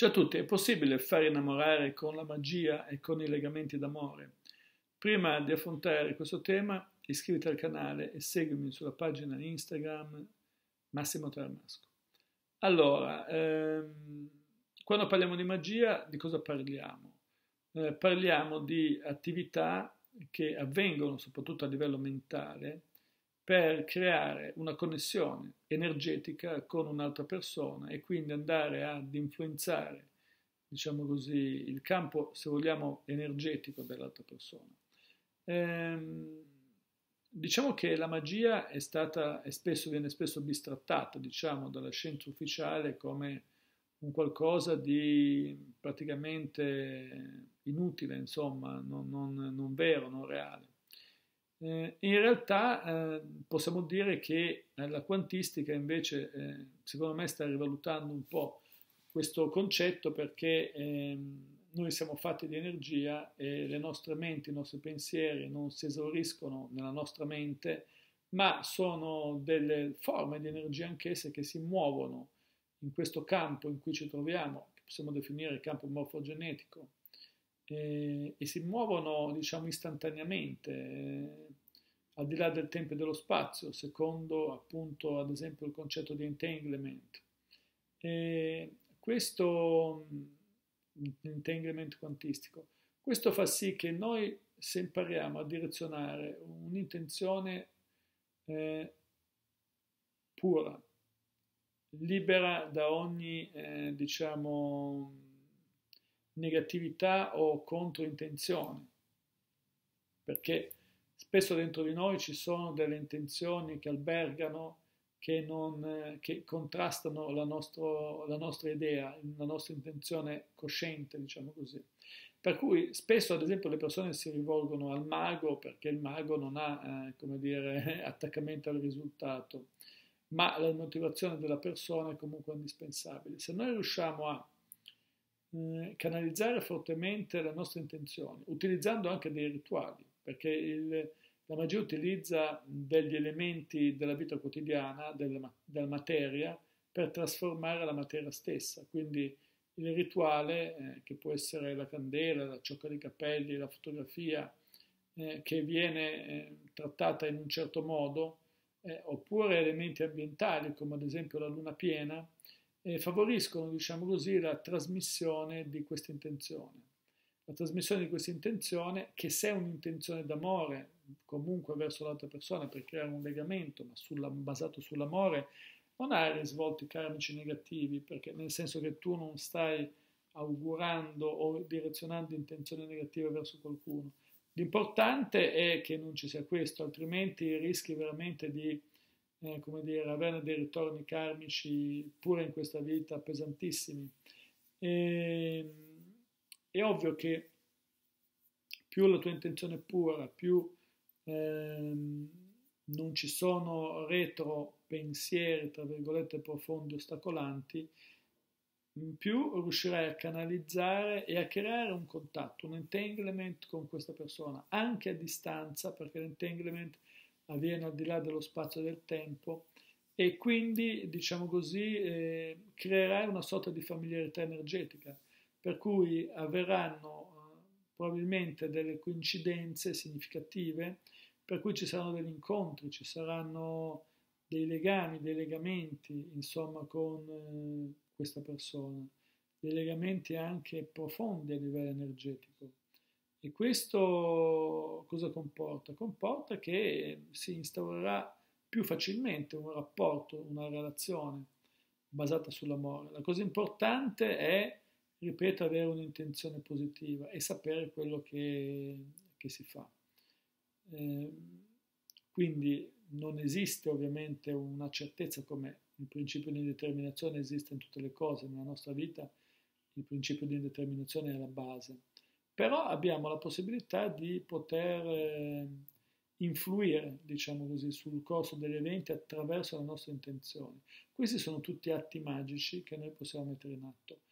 Ciao a tutti, è possibile far innamorare con la magia e con i legamenti d'amore? Prima di affrontare questo tema, iscriviti al canale e seguimi sulla pagina Instagram Massimo Taramasco. Allora, quando parliamo di magia, di cosa parliamo? Parliamo di attività che avvengono soprattutto a livello mentale per creare una connessione energetica con un'altra persona e quindi andare ad influenzare, diciamo così, il campo, se vogliamo, energetico dell'altra persona. Diciamo che la magia viene spesso bistrattata, diciamo, dalla scienza ufficiale come un qualcosa di praticamente inutile, insomma, non vero, non reale. In realtà possiamo dire che la quantistica invece secondo me sta rivalutando un po' questo concetto, perché noi siamo fatti di energia e le nostre menti, i nostri pensieri non si esauriscono nella nostra mente, ma sono delle forme di energia anch'esse che si muovono in questo campo in cui ci troviamo, che possiamo definire campo morfogenetico, e si muovono, diciamo, istantaneamente, al di là del tempo e dello spazio, secondo appunto ad esempio il concetto di entanglement. Questo entanglement quantistico, questo fa sì che noi, se impariamo a direzionare un'intenzione pura, libera da ogni diciamo negatività o controintenzione, perché spesso dentro di noi ci sono delle intenzioni che albergano, che contrastano la nostra idea, la nostra intenzione cosciente, diciamo così. Per cui spesso, ad esempio, le persone si rivolgono al mago perché il mago non ha, come dire, attaccamento al risultato, ma la motivazione della persona è comunque indispensabile. Se noi riusciamo a canalizzare fortemente le nostre intenzioni, utilizzando anche dei rituali, perché la magia utilizza degli elementi della vita quotidiana, della materia, per trasformare la materia stessa. Quindi il rituale, che può essere la candela, la ciocca di capelli, la fotografia, che viene trattata in un certo modo, oppure elementi ambientali, come ad esempio la luna piena, favoriscono, diciamo così, la trasmissione di questa intenzione. La trasmissione di questa intenzione, che se è un'intenzione d'amore, comunque verso l'altra persona, per creare un legamento, ma basato sull'amore, non ha risvolti karmici negativi, perché nel senso che tu non stai augurando o direzionando intenzioni negative verso qualcuno. L'importante è che non ci sia questo, altrimenti rischi veramente di come dire, avere dei ritorni karmici pure in questa vita pesantissimi. È ovvio che più la tua intenzione è pura, più non ci sono retro pensieri, tra virgolette, profondi, ostacolanti, in più riuscirai a canalizzare e a creare un contatto, un entanglement con questa persona, anche a distanza, perché l'entanglement avviene al di là dello spazio e del tempo, e quindi, diciamo così, creerai una sorta di familiarità energetica, per cui avverranno probabilmente delle coincidenze significative, per cui ci saranno degli incontri, ci saranno dei legami, dei legamenti, insomma, con questa persona, dei legamenti anche profondi a livello energetico. E questo cosa comporta? Comporta che si instaurerà più facilmente un rapporto, una relazione basata sull'amore. La cosa importante è, ripeto, avere un'intenzione positiva e sapere quello che si fa. Quindi non esiste ovviamente una certezza, come il principio di indeterminazione esiste in tutte le cose. Nella nostra vita il principio di indeterminazione è la base. Però abbiamo la possibilità di poter influire, diciamo così, sul corso degli eventi attraverso le nostre intenzioni. Questi sono tutti atti magici che noi possiamo mettere in atto,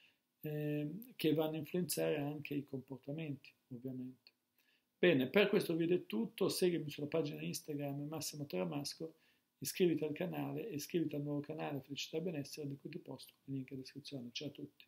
che vanno a influenzare anche i comportamenti, ovviamente. Bene, per questo video è tutto. Seguimi sulla pagina Instagram Massimo Taramasco, iscriviti al canale e iscriviti al nuovo canale Felicità Benessere, di cui ti posto il link in descrizione. Ciao a tutti.